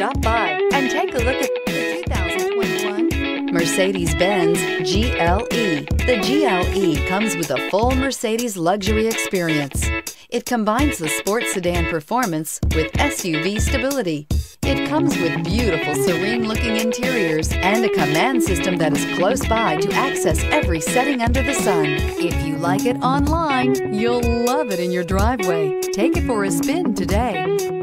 Stop by and take a look at the 2021 Mercedes-Benz GLE. The GLE comes with a full Mercedes luxury experience. It combines the sports sedan performance with SUV stability. It comes with beautiful, serene-looking interiors and a command system that is close by to access every setting under the sun. If you like it online, you'll love it in your driveway. Take it for a spin today.